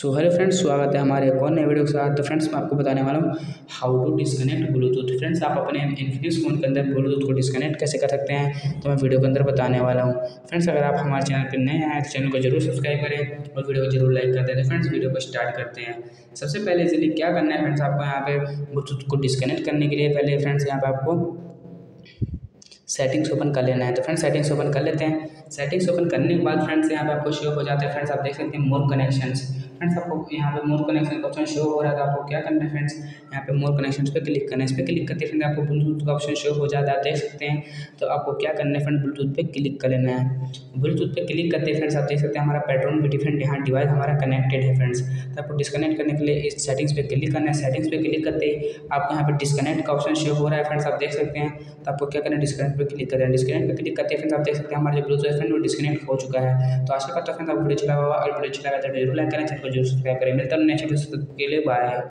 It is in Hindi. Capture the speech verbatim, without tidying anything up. सो हेलो फ्रेंड्स, स्वागत है हमारे एक और नए वीडियो के साथ। तो फ्रेंड्स, मैं आपको बताने वाला हूँ how to disconnect Bluetooth. Friends, आप अपने इन्फिनिक्स फ़ोन के अंदर ब्लूटूथ को डिस्कनेक्ट कैसे कर सकते हैं तो मैं वीडियो के अंदर बताने वाला हूँ। फ्रेंड्स, अगर आप हमारे चैनल पर नए आए तो चैनल को जरूर सब्सक्राइब करें और वीडियो को जरूर लाइक कर दें। फ्रेंड्स, वीडियो को स्टार्ट करते हैं। सबसे पहले इसलिए क्या करना है फ्रेंड्स, आपको यहाँ पर ब्लूटूथ को डिस्कनेक्ट करने के लिए पहले फ्रेंड्स यहाँ पर आपको सेटिंग्स ओपन कर लेना है। तो फ्रेंड्स, सेटिंग्स ओपन कर लेते हैं। सेटिंग्स ओपन करने के बाद फ्रेंड्स यहाँ पे आपको शो हो जाता है। फ्रेंड्स, आप देख सकते हैं मोर कनेक्शंस। फ्रेंड्स, आपको यहाँ पे मोर कनेक्शन का ऑप्शन शो हो रहा है। तो आपको क्या करना है फ्रेंड्स, यहाँ पे मोर कनेक्शंस पे क्लिक करना है। इस पर क्लिक करते फ्रेंड्स आपको ब्लूटूथ का ऑप्शन शो हो जाता है, आप देख सकते हैं। तो आपको क्या करना है फ्रेंड, ब्लूटूथ पर क्लिक कर लेना है। ब्लूटूथ पर क्लिक करते फ्रेंड्स आप देख सकते हैं हमारा पैटर्न भी डिफरेंट यहाँ डिवाइस हमारा कनेक्टेड है। फ्रेंड्स, तो आपको डिस्कनेक्ट करने के लिए इस सेटिंग्स पर क्लिक करना है। सेटिंग्स पर क्लिक करते ही आपको यहाँ पर डिस्कनेक्ट का ऑप्शन शो हो रहा है। फ्रेंड्स, आप देख सकते हैं। तो आपको क्या करना है, डिस्कनेक्ट पे क्लिक करें। डिस्कनेक्ट पे क्लिक करते हैं फ्रेंड्स आप देख सकते हैं हमारे जो ब्लूटूथ फ्रेंड वो डिस्कनेक्ट हो चुका है। तो आशा करता हूं फ्रेंड्स आपको वीडियो अच्छा लगा होगा। और वीडियो अच्छा लगा तो जरूर लाइक करें, चैनल को जरूर सब्सक्राइब करें। मिलता है नेक्स्ट वीडियो के लिए, बाय।